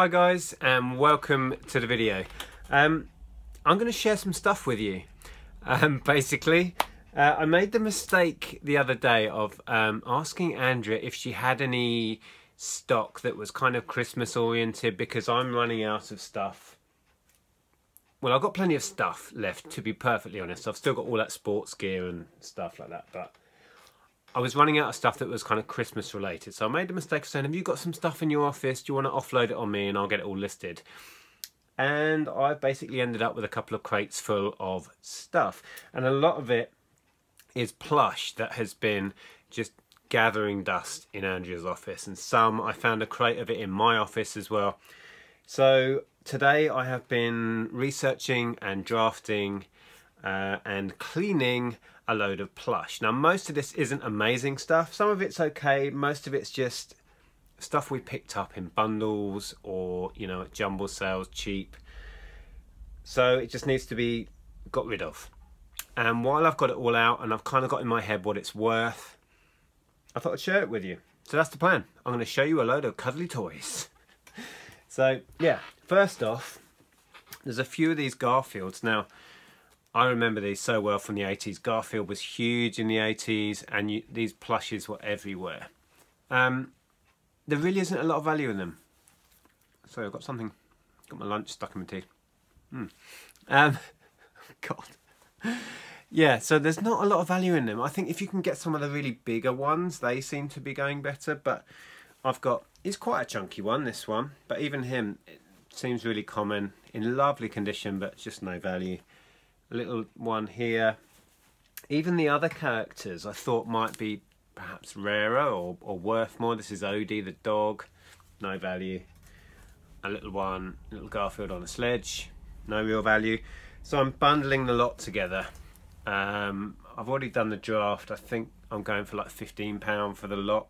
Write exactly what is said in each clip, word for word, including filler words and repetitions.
Hi guys, and welcome to the video. Um, I'm going to share some stuff with you. Um, basically, uh, I made the mistake the other day of um, asking Andrea if she had any stock that was kind of Christmas oriented because I'm running out of stuff. Well, I've got plenty of stuff left, to be perfectly honest. I've still got all that sports gear and stuff like that, but I was running out of stuff that was kind of Christmas related, so I made the mistake of saying, have you got some stuff in your office? Do you want to offload it on me and I'll get it all listed? And I basically ended up with a couple of crates full of stuff. And a lot of it is plush that has been just gathering dust in Andrea's office. And some, I found a crate of it in my office as well. So today I have been researching and drafting uh, and cleaning a load of plush. Now most of this isn't amazing stuff, some of it's okay, most of it's just stuff we picked up in bundles or, you know, at jumble sales, cheap. So it just needs to be got rid of. And while I've got it all out and I've kind of got in my head what it's worth, I thought I'd share it with you. So that's the plan. I'm going to show you a load of cuddly toys. So yeah, first off, there's a few of these Garfields. Now I remember these so well from the eighties. Garfield was huge in the eighties and you, these plushies were everywhere. Um, there really isn't a lot of value in them. So I've got something, got my lunch stuck in my teeth. Mm. Um, God. Yeah, so there's not a lot of value in them. I think if you can get some of the really bigger ones, they seem to be going better, but I've got, he's quite a chunky one, this one, but even him, it seems really common, in lovely condition, but just no value. A little one here. Even the other characters I thought might be perhaps rarer or, or worth more. This is Odie the dog, no value. A little one, little Garfield on a sledge, no real value. So I'm bundling the lot together. Um, I've already done the draft. I think I'm going for like fifteen pounds for the lot.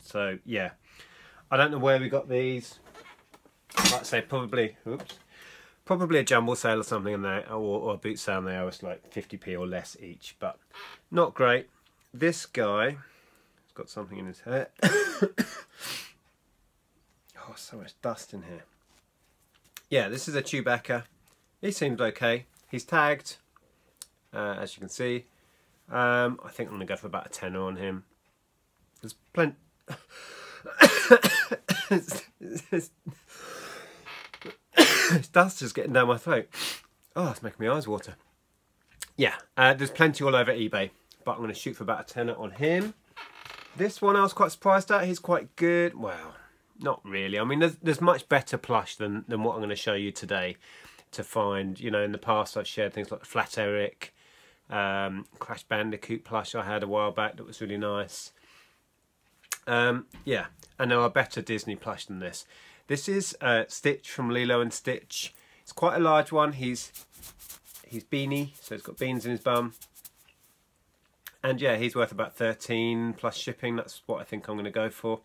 So yeah, I don't know where we got these. Like I say, probably, oops. Probably a jumble sale or something in there, or, or a boot sale, and they are like fifty p or less each, but not great. This guy has got something in his hair. Oh, so much dust in here. Yeah, this is a Chewbacca. He seems okay. He's tagged, uh, as you can see. Um, I think I'm gonna go for about a tenner on him. There's plenty. This dust is getting down my throat. Oh, it's making my eyes water. Yeah, uh, there's plenty all over eBay, but I'm going to shoot for about a tenner on him. This one I was quite surprised at. He's quite good. Well, not really. I mean, there's, there's much better plush than, than what I'm going to show you today to find. You know, in the past I've shared things like Flat Eric, um, Crash Bandicoot plush I had a while back that was really nice. Um, yeah, and there are better Disney plush than this. This is uh, Stitch from Lilo and Stitch. It's quite a large one. He's he's beanie, so he's got beans in his bum. And yeah, he's worth about thirteen plus shipping. That's what I think I'm going to go for.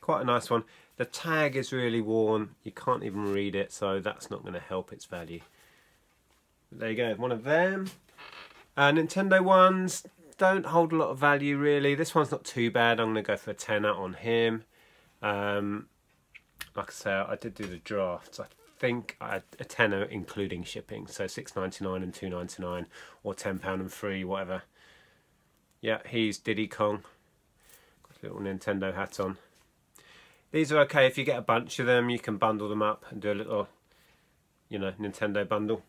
Quite a nice one. The tag is really worn. You can't even read it, so that's not going to help its value. But there you go, one of them. Uh, Nintendo ones don't hold a lot of value, really. This one's not too bad. I'm going to go for a tenner on him. Um... Like I say, I did do the drafts. I think I had a tenner including shipping, so six ninety-nine and two ninety-nine, or ten pounds and free, whatever. Yeah, he's Diddy Kong. Got a little Nintendo hat on. These are okay if you get a bunch of them. You can bundle them up and do a little, you know, Nintendo bundle.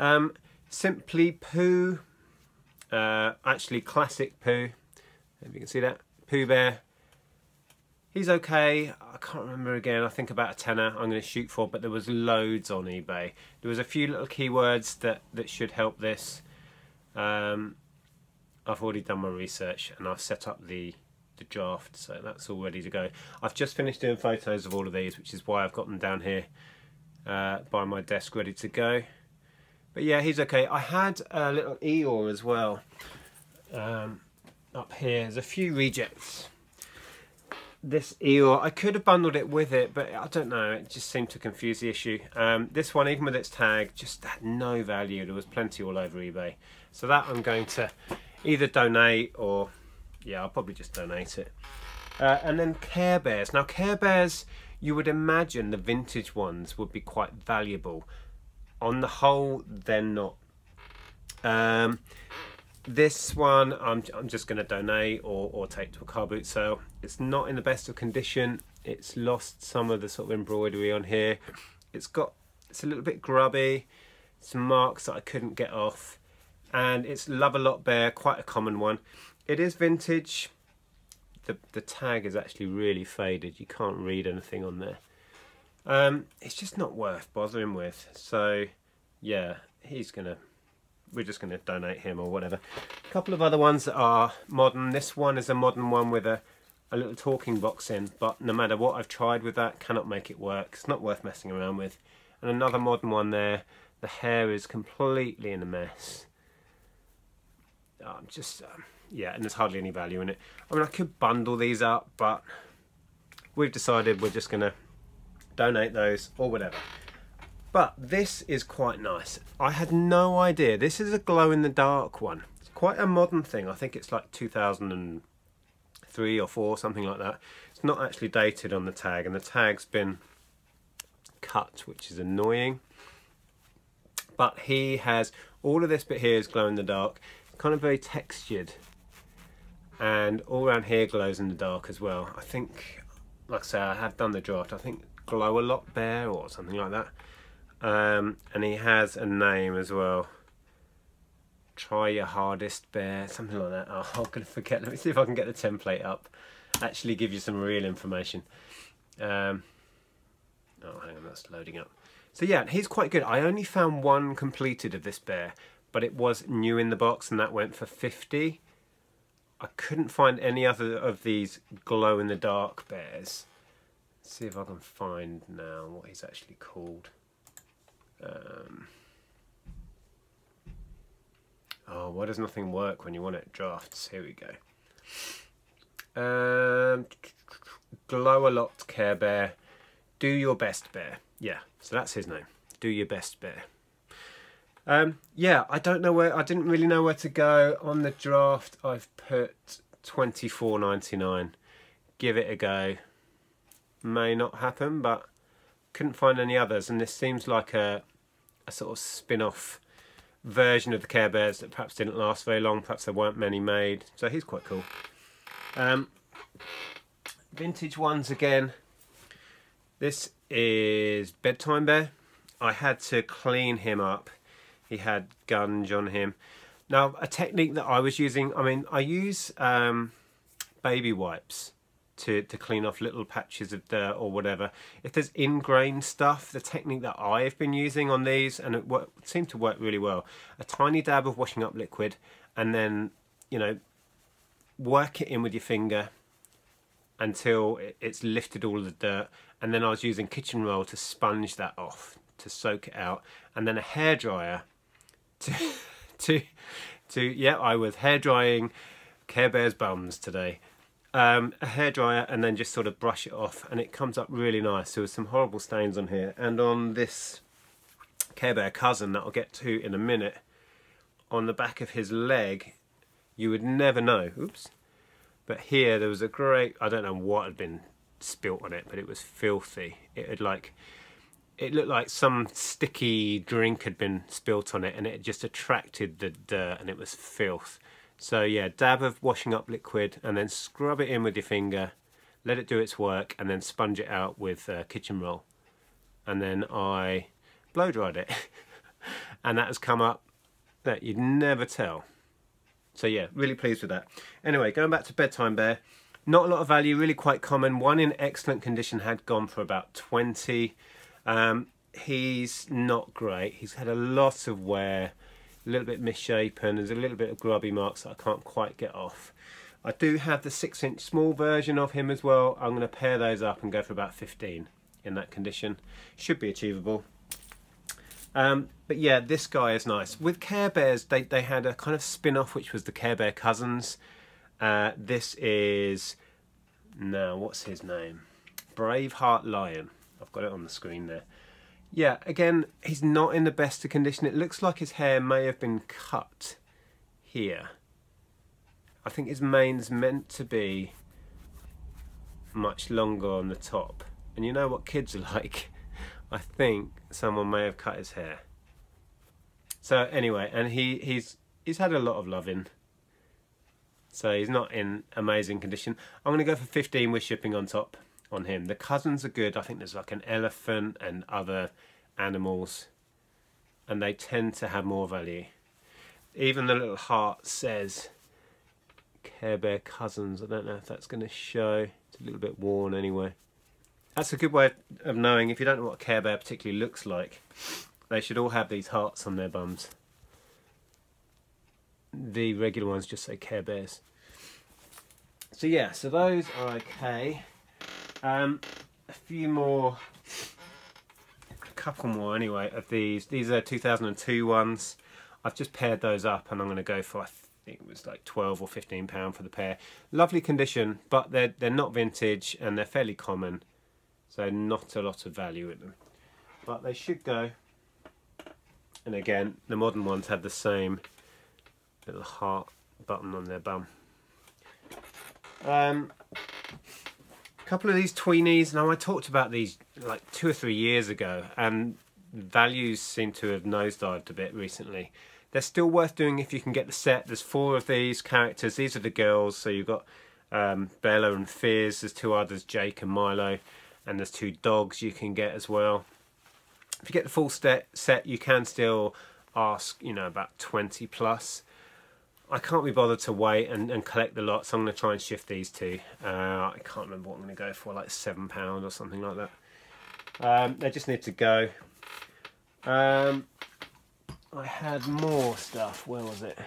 Um, Simply Pooh. Uh, actually, Classic Pooh. If you can see that. Pooh Bear. He's okay. I can't remember again. I think about a tenner I'm going to shoot for, but there was loads on eBay. There was a few little keywords that, that should help this. Um, I've already done my research and I've set up the, the draft, so that's all ready to go. I've just finished doing photos of all of these, which is why I've got them down here uh, by my desk ready to go. But yeah, he's okay. I had a little Eeyore as well um, up here. There's a few rejects. This Eeyore, I could have bundled it with it, but I don't know, it just seemed to confuse the issue. Um, this one, even with its tag, just had no value. There was plenty all over eBay. So that I'm going to either donate or, yeah, I'll probably just donate it. Uh, and then Care Bears. Now Care Bears, you would imagine the vintage ones would be quite valuable. On the whole, they're not. Um, this one I'm, I'm just going to donate or, or take to a car boot sale. It's not in the best of condition. It's lost some of the sort of embroidery on here. It's got, it's a little bit grubby. Some marks that I couldn't get off. And it's Love A Lot Bear, quite a common one. It is vintage. The, the tag is actually really faded. You can't read anything on there. Um, it's just not worth bothering with. So, yeah, he's gonna, we're just gonna donate him or whatever. A couple of other ones that are modern. This one is a modern one with a, a little talking box in, but no matter what I've tried with that, cannot make it work. It's not worth messing around with. And another modern one there. The hair is completely in a mess. I'm just, um, yeah, and there's hardly any value in it. I mean, I could bundle these up, but we've decided we're just gonna donate those or whatever. But this is quite nice. I had no idea. This is a glow-in-the-dark one. It's quite a modern thing. I think it's like two thousand three or four, something like that. It's not actually dated on the tag, and the tag's been cut, which is annoying. But he has, all of this bit here is glow-in-the-dark. Kind of very textured, and all around here glows in the dark as well. I think, like I say, I have done the draft. I think Glow-A-Lot Bear or something like that. Um, and he has a name as well. Try Your Hardest Bear, something like that. Oh, I'm gonna forget. Let me see if I can get the template up. Actually, give you some real information. Um, oh, hang on, that's loading up. So yeah, he's quite good. I only found one completed of this bear, but it was new in the box, and that went for fifty. I couldn't find any other of these glow-in-the-dark bears. Let's see if I can find now what he's actually called. Um, oh, why does nothing work when you want it? Drafts, here we go. Um, Glow-A-Lot Care Bear, Do Your Best Bear. Yeah, so that's his name, Do Your Best Bear. Um, yeah, I don't know where, I didn't really know where to go. On the draft, I've put twenty-four ninety-nine. Give it a go. May not happen, but couldn't find any others. And this seems like a, a sort of spin-off version of the Care Bears that perhaps didn't last very long. Perhaps there weren't many made. So he's quite cool. Um, vintage ones again. This is Bedtime Bear. I had to clean him up. He had gunge on him. Now, a technique that I was using, I mean, I use um, baby wipes to, to clean off little patches of dirt or whatever. If there's ingrained stuff, the technique that I've been using on these, and it worked, seemed to work really well, a tiny dab of washing up liquid, and then, you know, work it in with your finger until it's lifted all the dirt. And then I was using kitchen roll to sponge that off, to soak it out, and then a hairdryer. To, to, to, yeah, I was hairdrying Care Bear's bums today. Um, a hairdryer, and then just sort of brush it off, and it comes up really nice. There was some horrible stains on here, and on this Care Bear cousin that I'll get to in a minute, on the back of his leg, you would never know. Oops. But here there was a great, I don't know what had been spilt on it, but it was filthy. It had like, it looked like some sticky drink had been spilt on it, and it just attracted the dirt, and it was filth. So yeah, dab of washing up liquid, and then scrub it in with your finger, let it do its work, and then sponge it out with uh, kitchen roll. And then I blow dried it. And that has come up that you'd never tell. So yeah, really pleased with that. Anyway, going back to Bedtime Bear, not a lot of value, really quite common. One in excellent condition had gone for about twenty. Um, he's not great. He's had a lot of wear, a little bit misshapen. There's a little bit of grubby marks that I can't quite get off. I do have the six inch small version of him as well. I'm going to pair those up and go for about fifteen in that condition. Should be achievable. Um, but yeah, this guy is nice. With Care Bears, they, they had a kind of spin-off, which was the Care Bear Cousins. Uh, this is, now what's his name? Braveheart Lion. I've got it on the screen there. Yeah, again, he's not in the best of condition. It looks like his hair may have been cut here. I think his mane's meant to be much longer on the top. And you know what kids are like? I think someone may have cut his hair. So anyway, and he, he's he's had a lot of loving. So he's not in amazing condition. I'm gonna go for fifteen with shipping on top on him. The cousins are good. I think there's like an elephant and other animals, and they tend to have more value. Even the little heart says Care Bear Cousins. I don't know if that's gonna show. It's a little bit worn anyway. That's a good way of knowing, if you don't know what a Care Bear particularly looks like, they should all have these hearts on their bums. The regular ones just say Care Bears. So yeah, so those are okay. Um, a few more, a couple more anyway of these. These are two thousand two ones. I've just paired those up and I'm gonna go for, I think it was like twelve or fifteen pounds for the pair. Lovely condition, but they're, they're not vintage and they're fairly common. So not a lot of value in them, but they should go. And again, the modern ones have the same little heart button on their bum. Um, a couple of these Tweenies. Now I talked about these like two or three years ago, and values seem to have nosedived a bit recently. They're still worth doing if you can get the set. There's four of these characters. These are the girls. So you've got um, Bella and Fizz. There's two others, Jake and Milo. And there's two dogs you can get as well. If you get the full set, you can still ask, you know, about twenty plus. I can't be bothered to wait and, and collect the lot, so I'm going to try and shift these two. Uh, I can't remember what I'm going to go for, like seven pounds or something like that. Um, they just need to go. Um, I had more stuff. Where was it?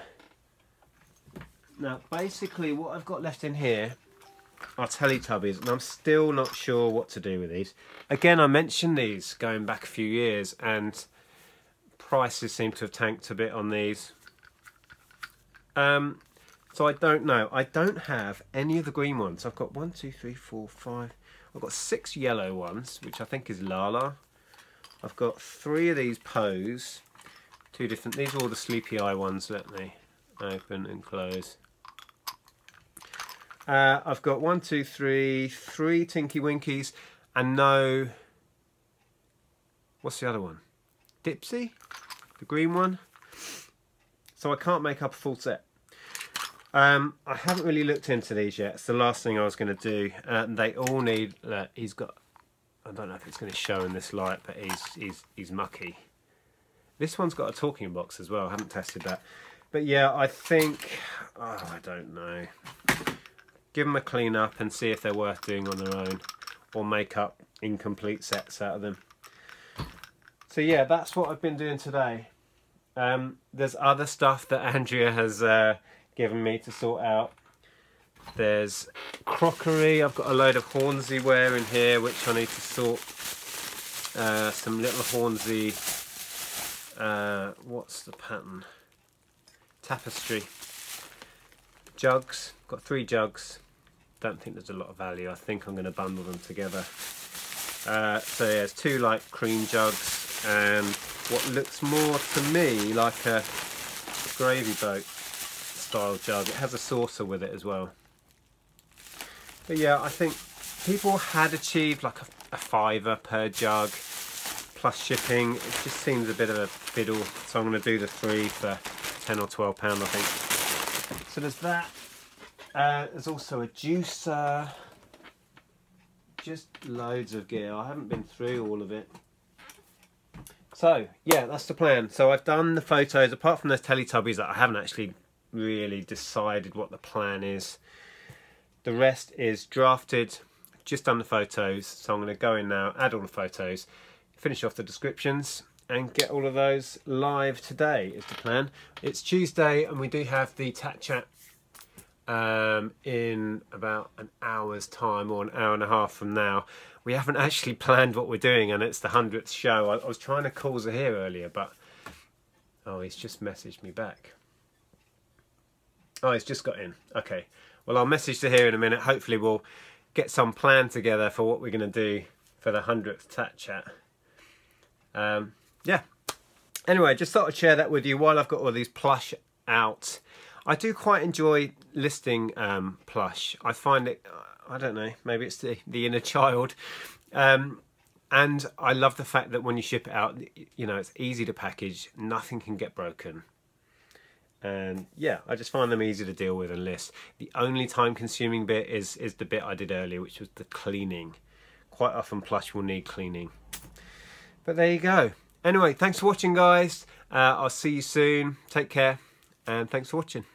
Now, basically, what I've got left in here are Teletubbies, and I'm still not sure what to do with these. Again, I mentioned these going back a few years, and prices seem to have tanked a bit on these. Um, so I don't know. I don't have any of the green ones. I've got one, two, three, four, five. I've got six yellow ones, which I think is Lala. I've got three of these Poes, two different. These are all the Sleepy Eye ones. Let me open and close. Uh, I've got one, two, three, three Tinky Winkies, and no, what's the other one? Dipsy, the green one. So I can't make up a full set. Um, I haven't really looked into these yet. It's the last thing I was gonna do. Uh, they all need, uh, he's got, I don't know if it's gonna show in this light, but he's, he's, he's mucky. This one's got a talking box as well. I haven't tested that. But yeah, I think, oh, I don't know. Give them a clean up and see if they're worth doing on their own, or make up incomplete sets out of them. So yeah, that's what I've been doing today. Um, there's other stuff that Andrea has uh, given me to sort out. There's crockery. I've got a load of Hornsey ware in here, which I need to sort. Uh, some little Hornsey, uh, what's the pattern? Tapestry. Jugs, got three jugs. Don't think there's a lot of value. I think I'm going to bundle them together. Uh, so yeah, there's two like cream jugs and what looks more to me like a gravy boat style jug. It has a saucer with it as well. But yeah, I think people had achieved like a, a fiver per jug plus shipping. It just seems a bit of a fiddle. So I'm going to do the three for ten or twelve pounds, I think. So there's that. Uh, there's also a juicer, just loads of gear. I haven't been through all of it. So yeah, that's the plan. So I've done the photos, apart from those Teletubbies that I haven't actually really decided what the plan is. The rest is drafted, just done the photos. So I'm gonna go in now, add all the photos, finish off the descriptions, and get all of those live today is the plan. It's Tuesday and we do have the Tat Chat um in about an hour's time, or an hour and a half from now. We haven't actually planned what we're doing, and it's the hundredth show. I, I was trying to call Zahir earlier, but oh, he's just messaged me back. Oh, he's just got in. Okay, well, I'll message Zahir in a minute. Hopefully we'll get some plan together for what we're going to do for the hundredth Tat Chat. Um yeah, anyway, just thought I'd share that with you while I've got all these plush out. I do quite enjoy listing um, plush. I find it, I don't know, maybe it's the, the inner child. Um, and I love the fact that when you ship it out, you know, it's easy to package, nothing can get broken. And yeah, I just find them easy to deal with and list. The only time consuming bit is, is the bit I did earlier, which was the cleaning. Quite often plush will need cleaning. But there you go. Anyway, thanks for watching, guys. Uh, I'll see you soon. Take care, and thanks for watching.